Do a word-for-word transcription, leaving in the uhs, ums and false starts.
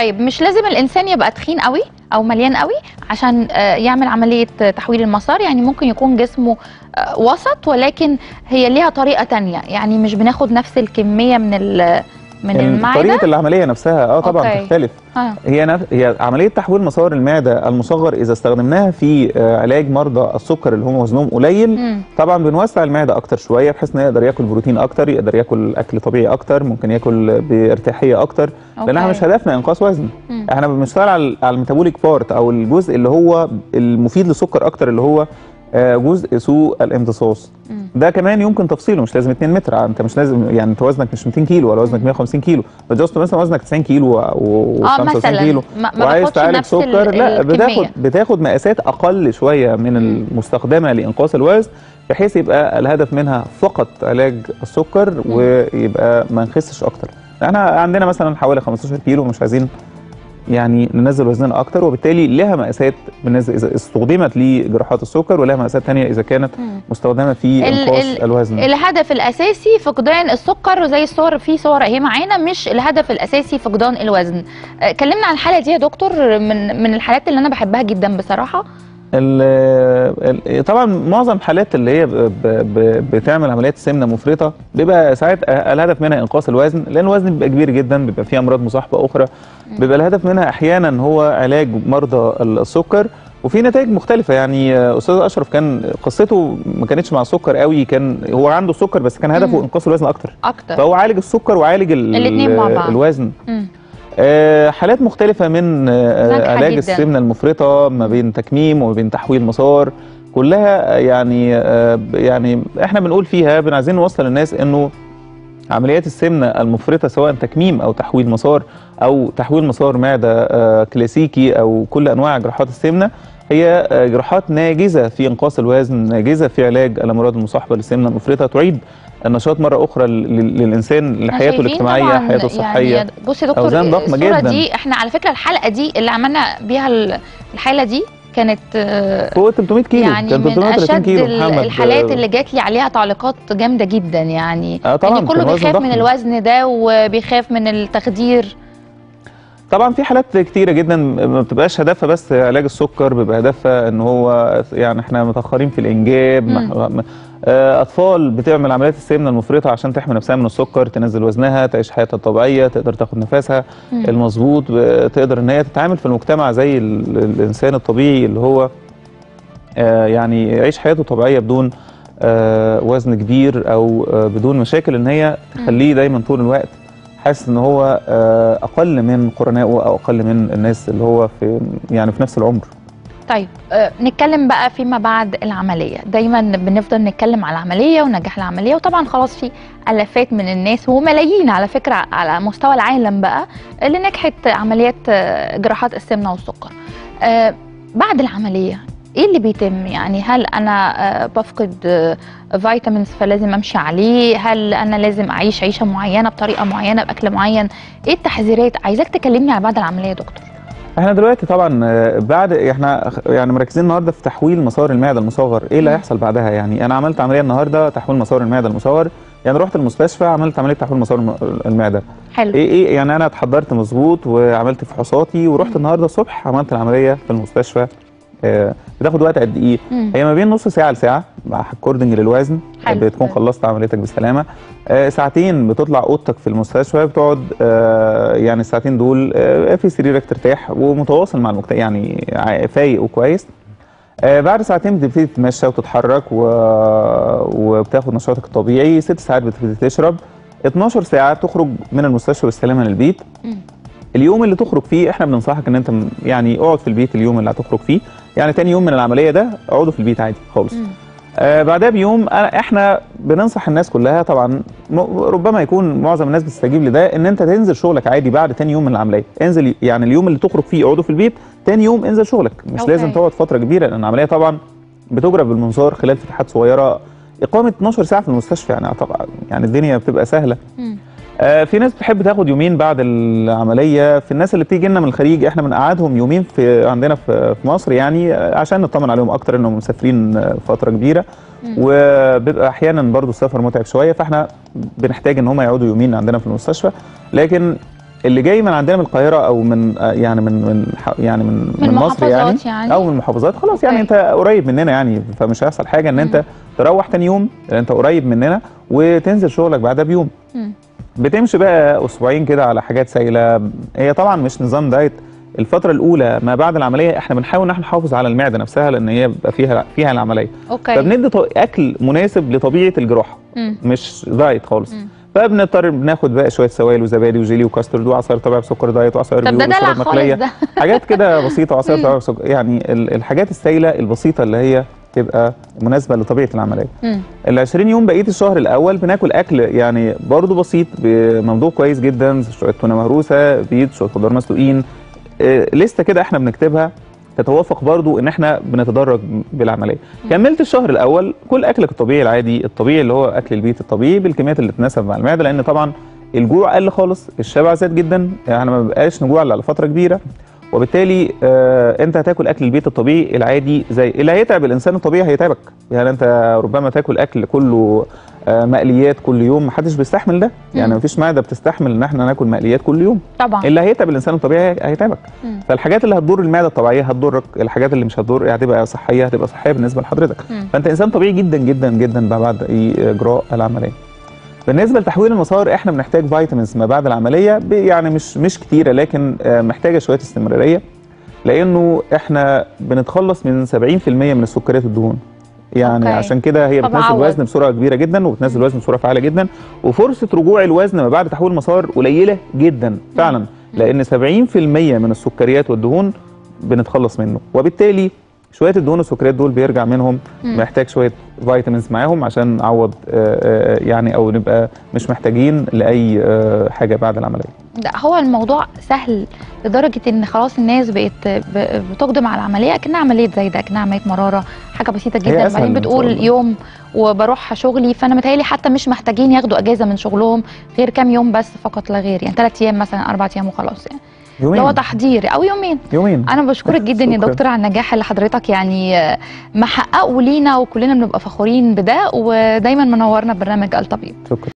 طيب مش لازم الانسان يبقى تخين قوي او مليان قوي عشان يعمل عمليه تحويل المسار، يعني ممكن يكون جسمه وسط ولكن هي ليها طريقه تانية، يعني مش بناخد نفس الكميه من من يعني المعده. طريقه العمليه نفسها اه طبعا أوكي. تختلف آه. هي نف... هي عمليه تحويل مسار المعده المصغر اذا استخدمناها في علاج مرضى السكر اللي هم وزنهم قليل مم. طبعا بنوسع المعده اكتر شويه بحيث انه يقدر ياكل بروتين اكتر، يقدر ياكل اكل طبيعي اكتر، ممكن ياكل بارتاحيه اكتر أوكي. لان احنا مش هدفنا انقاص وزن، مم. احنا بنشتغل على على الميتابوليك بارت او الجزء اللي هو المفيد للسكر اكتر اللي هو جزء سوء الامتصاص. ده كمان يمكن تفصيله، مش لازم اتنين متر، انت مش لازم يعني انت وزنك مش ميتين كيلو ولا وزنك مية وخمسين كيلو، بس مثلا وزنك تسعين كيلو وخمسة وتسعين كيلو وعايز تعالج سكر، لا بتاخد بتاخد مقاسات اقل شويه من المستخدمه لانقاص الوزن بحيث يبقى الهدف منها فقط علاج السكر ويبقى ما نخسش اكتر. احنا عندنا مثلا حوالي خمستاشر كيلو مش عايزين يعني ننزل وزننا اكتر، وبالتالي لها مقاسات بالنسبه اذا استخدمت لجراحات السكر ولها مقاسات ثانيه اذا كانت مستخدمه في انقاص الوزن. الهدف الاساسي فقدان السكر، زي الصور في صور اهي معانا، مش الهدف الاساسي فقدان الوزن. كلمنا عن الحاله دي يا دكتور، من من الحالات اللي انا بحبها جدا بصراحه. طبعا معظم الحالات اللي هي بتعمل عمليات سمنه مفرطه بيبقى ساعات الهدف منها انقاص الوزن، لان الوزن بيبقى كبير جدا، بيبقى فيه امراض مصاحبه اخرى، بيبقى الهدف منها احيانا هو علاج مرضى السكر، وفي نتائج مختلفه. يعني استاذ اشرف كان قصته ما كانتش مع السكر قوي، كان هو عنده سكر بس كان هدفه انقاص الوزن اكتر اكتر، فهو عالج السكر وعالج الوزن. مم. حالات مختلفة من علاج السمنة المفرطة ما بين تكميم وما بين تحويل مسار، كلها يعني يعني احنا بنقول فيها بن عايزين نوصل للناس انه عمليات السمنة المفرطة سواء تكميم او تحويل مسار او تحويل مسار معدة كلاسيكي او كل انواع جراحات السمنة هي جراحات ناجزة في انقاص الوزن، ناجزة في علاج الامراض المصاحبة للسمنة المفرطة، تعيد النشاط مره اخرى للانسان لحياته الاجتماعيه، حياته الصحيه. يعني بصي يا دكتور الصوره دي، احنا على فكره الحلقه دي اللي عملنا بيها الحاله دي كانت فوق تلتمية كيلو، يعني كانت من اشد الحالات اللي جات لي عليها تعليقات جامده جدا، يعني آه طبعا يعني كله بيخاف من الوزن ده وبيخاف من التخدير. طبعا في حالات كتيره جدا ما بتبقاش هدفها بس علاج السكر، بيبقى هدفها ان هو يعني احنا متاخرين في الانجاب، م. اطفال بتعمل عمليات السمنه المفرطه عشان تحمي نفسها من السكر، تنزل وزنها، تعيش حياتها الطبيعيه، تقدر تاخد نفسها المظبوط، تقدر ان هي تتعامل في المجتمع زي الانسان الطبيعي اللي هو يعني يعيش حياته طبيعيه بدون وزن كبير او بدون مشاكل ان هي تخليه دايما طول الوقت حاسس ان هو اقل من قرنائه او اقل من الناس اللي هو في يعني في نفس العمر. طيب نتكلم بقى فيما بعد العمليه، دايما بنفضل نتكلم على العمليه ونجاح العمليه، وطبعا خلاص في الافات من الناس وملايين على فكره على مستوى العالم بقى اللي نجحت عمليات جراحات السمنه والسكر. بعد العمليه ايه اللي بيتم؟ يعني هل انا بفقد فيتامينز فلازم امشي عليه؟ هل انا لازم اعيش عيشه معينه بطريقه معينه باكل معين؟ ايه التحذيرات؟ عايزاك تكلمني على بعد العمليه يا دكتور. احنا دلوقتي طبعا بعد احنا يعني مركزين النهارده في تحويل مسار المعده المصغر، ايه اللي هيحصل بعدها؟ يعني انا عملت عمليه النهارده تحويل مسار المعده المصغر، يعني رحت المستشفى عملت عمليه تحويل مسار المعده. حلو. ايه ايه يعني انا اتحضرت مظبوط وعملت فحوصاتي ورحت النهارده الصبح عملت العمليه في المستشفى. آه بتاخد وقت قد ايه؟ مم. هي ما بين نص ساعه لساعه اكوردنج للوزن. حلو. بتكون خلصت عمليتك بالسلامه. آه ساعتين بتطلع اوضتك في المستشفى، بتقعد آه يعني الساعتين دول آه في سريرك ترتاح ومتواصل مع المجتمع، يعني فايق وكويس. آه بعد ساعتين بتبتدي تتمشى وتتحرك و... وبتاخد نشاطك الطبيعي، ست ساعات بتبتدي تشرب، اتناشر ساعة تخرج من المستشفى بالسلامه للبيت. مم. اليوم اللي تخرج فيه احنا بننصحك ان انت يعني اقعد في البيت اليوم اللي هتخرج فيه، يعني تاني يوم من العمليه ده اقعدوا في البيت عادي خالص. آه بعدها بيوم احنا بننصح الناس كلها، طبعا ربما يكون معظم الناس بتستجيب لده، ان انت تنزل شغلك عادي بعد تاني يوم من العمليه، انزل يعني اليوم اللي تخرج فيه اقعدوا في البيت، تاني يوم انزل شغلك، مش أوكي. لازم تقعد فتره كبيره لان العمليه طبعا بتجرى بالمنظار خلال فتحات صغيره، اقامه اتناشر ساعة في المستشفى يعني طبعا يعني الدنيا بتبقى سهله. مم. في ناس بتحب تاخد يومين بعد العمليه، في الناس اللي بتيجي لنا من الخليج احنا بنقعدهم يومين في عندنا في مصر يعني عشان نطمن عليهم اكتر انهم مسافرين فتره كبيره، وبيبقى احيانا برضو السفر متعب شويه، فاحنا بنحتاج ان هم يقعدوا يومين عندنا في المستشفى، لكن اللي جاي من عندنا من القاهره او من يعني من من يعني من, من, من مصر يعني, يعني او من المحافظات خلاص okay. يعني انت قريب مننا يعني فمش هيحصل حاجه ان انت mm. تروح تاني يوم لان انت قريب مننا وتنزل شغلك بعدها بيوم. mm. بتمشي بقى اسبوعين كده على حاجات سايله. هي طبعا مش نظام دايت. الفتره الاولى ما بعد العمليه احنا بنحاول ان احنا نحافظ على المعده نفسها لان هي بيبقى فيها فيها العمليه. okay. فبندي اكل مناسب لطبيعه الجراحه mm. مش دايت خالص. mm. فبنضطر بناخد بقى شويه سوائل وزبادي وجيلي وكاسترد وعصير طبيعي بسكر دايت وعصير بيور وشرب مقليه حاجات كده بسيطه وعصير طبيعي بسكر يعني الحاجات السائله البسيطه اللي هي تبقى مناسبه لطبيعه العمليه. ال عشرين يوم بقيه الشهر الاول بناكل اكل يعني برضو بسيط بموضوع كويس جدا، شويه تونه مهروسه، بيض، شويه خضار مسلوقين، لسته كده احنا بنكتبها تتوافق برضو ان احنا بنتدرج بالعمليه. مم. كملت الشهر الاول كل اكلك الطبيعي العادي الطبيعي اللي هو اكل البيت الطبيعي بالكميات اللي تناسب مع المعده لان طبعا الجوع قل خالص، الشبع زاد جدا، يعني ما بقاش نجوع الا لفتره كبيره وبالتالي آه انت هتاكل اكل البيت الطبيعي العادي زي اللي هيتعب الانسان الطبيعي هيتعبك، يعني انت ربما تاكل اكل كله آه مقليات كل يوم محدش بيستحمل ده، يعني مفيش معده بتستحمل ان احنا ناكل مقليات كل يوم طبعا. اللي هيتعب الانسان الطبيعي هيتعبك. مم. فالحاجات اللي هتضر المعده الطبيعيه هتضرك، الحاجات اللي مش هتضر هتبقى صحيه هتبقى صحيه بالنسبه لحضرتك. مم. فانت انسان طبيعي جدا جدا جدا بعد اجراء العمليه. بالنسبه لتحويل المسار احنا بنحتاج فيتامينز ما بعد العمليه يعني مش مش كتيره لكن محتاجه شويه استمراريه لانه احنا بنتخلص من سبعين بالمئة من السكريات والدهون يعني. أوكي. عشان كده هي بتنزل الوزن بسرعه كبيره جدا وبتنزل الوزن بسرعه فعاله جدا وفرصه رجوع الوزن ما بعد تحويل المسار قليله جدا فعلا لان سبعين بالمئة من السكريات والدهون بنتخلص منه وبالتالي شويه الدهون والسكريات دول بيرجع منهم مم. محتاج شويه فيتامينز معاهم عشان نعوض يعني او نبقى مش محتاجين لاي حاجه بعد العمليه. لا هو الموضوع سهل لدرجه ان خلاص الناس بقت بتقدم على العمليه كأنها عمليه زي ده كأنها عمليه مراره حاجه بسيطه جدا وبعدين بتقول يوم وبروح شغلي فانا متهيألي حتى مش محتاجين ياخدوا اجازه من شغلهم غير كام يوم بس فقط لا غير يعني ثلاث ايام مثلا اربع ايام وخلاص يعني. يومين. لو تحضير او يومين يومين انا بشكرك جدا يا دكتور على النجاح اللي حضرتك يعني محققه لينا وكلنا بنبقى فخورين بده ودايما منورنا ببرنامج الطبيب. شكرا.